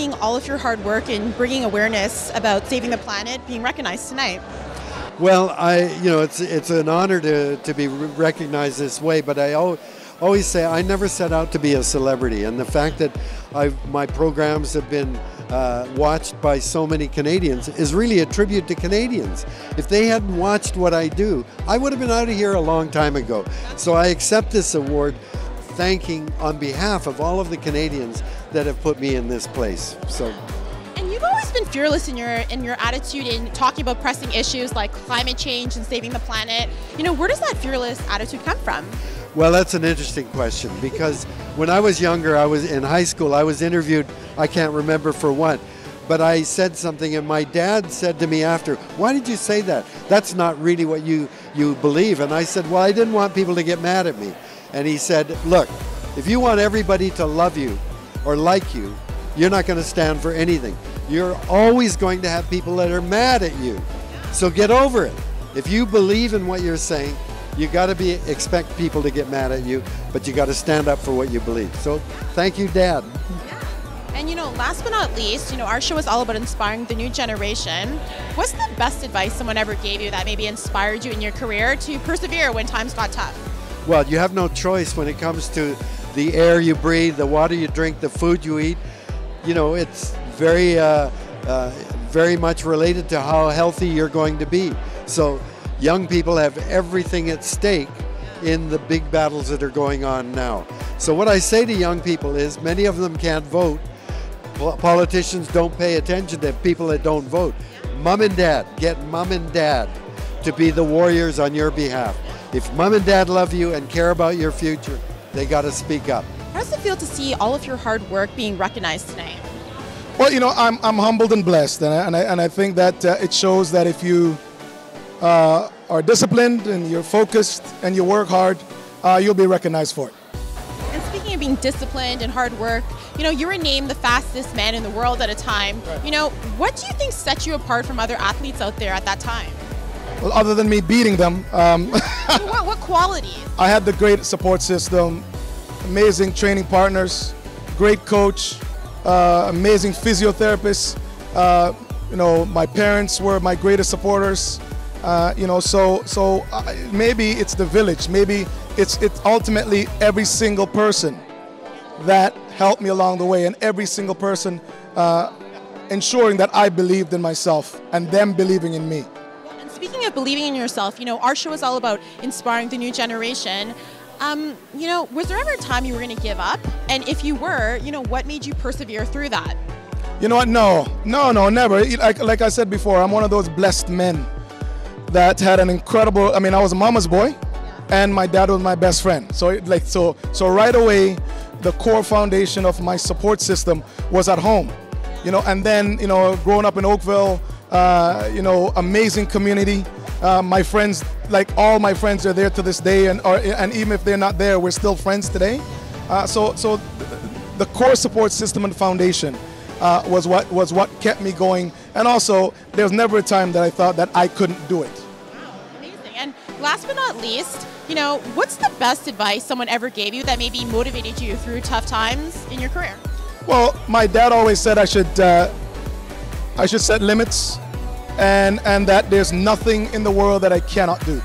seeing all of your hard work in bringing awareness about saving the planet being recognized tonight. Well, it's an honor to be recognized this way, but I always say I never set out to be a celebrity, and the fact that my programs have been watched by so many Canadians is really a tribute to Canadians. If they hadn't watched what I do, I would have been out of here a long time ago. So I accept this award thanking on behalf of all of the Canadians that have put me in this place. So. Been fearless in your attitude in talking about pressing issues like climate change and saving the planet. You know, where does that fearless attitude come from? Well, that's an interesting question, because when I was younger, I was in high school, I was interviewed, I can't remember for what, but I said something and my dad said to me after, "Why did you say that? That's not really what you believe." And I said, "Well, I didn't want people to get mad at me." And he said, "Look, if you want everybody to love you or like you, you're not going to stand for anything. You're always going to have people that are mad at you. So get over it. If you believe in what you're saying, you got to expect people to get mad at you, but you got to stand up for what you believe." So thank you, Dad. Yeah. And you know, last but not least, you know, our show is all about inspiring the new generation. What's the best advice someone ever gave you that maybe inspired you in your career to persevere when times got tough? Well, you have no choice when it comes to the air you breathe, the water you drink, the food you eat. You know, it's very much related to how healthy you're going to be. So young people have everything at stake in the big battles that are going on now. So what I say to young people is many of them can't vote. Politicians don't pay attention to people that don't vote. Mom and dad, get mom and dad to be the warriors on your behalf. If mom and dad love you and care about your future, they got to speak up. How does it feel to see all of your hard work being recognized tonight? Well, you know, I'm humbled and blessed, and I think that it shows that if you are disciplined and you're focused and you work hard, you'll be recognized for it. And speaking of being disciplined and hard work, you know, you were named the fastest man in the world at a time. Right. You know, what do you think set you apart from other athletes out there at that time? Well, other than me beating them. What qualities? I had the great support system. Amazing training partners, great coach, amazing physiotherapists. You know, my parents were my greatest supporters. You know, so maybe it's the village. Maybe it's ultimately every single person that helped me along the way, and every single person ensuring that I believed in myself and them believing in me. And speaking of believing in yourself, you know, our show is all about inspiring the new generation. You know, was there ever a time you were going to give up? And if you were, you know, what made you persevere through that? You know what? No, never. Like I said before, I'm one of those blessed men that had an incredible, I mean, I was a mama's boy, yeah. And my dad was my best friend. So so right away, the core foundation of my support system was at home, you know, and then, you know, growing up in Oakville, you know, amazing community. My friends, like all my friends, are there to this day, and even if they're not there, we're still friends today. So the core support system and foundation was what kept me going. And also, there was never a time that I thought that I couldn't do it. Wow, amazing! And last but not least, you know, what's the best advice someone ever gave you that maybe motivated you through tough times in your career? Well, my dad always said I should set limits. And that there's nothing in the world that I cannot do.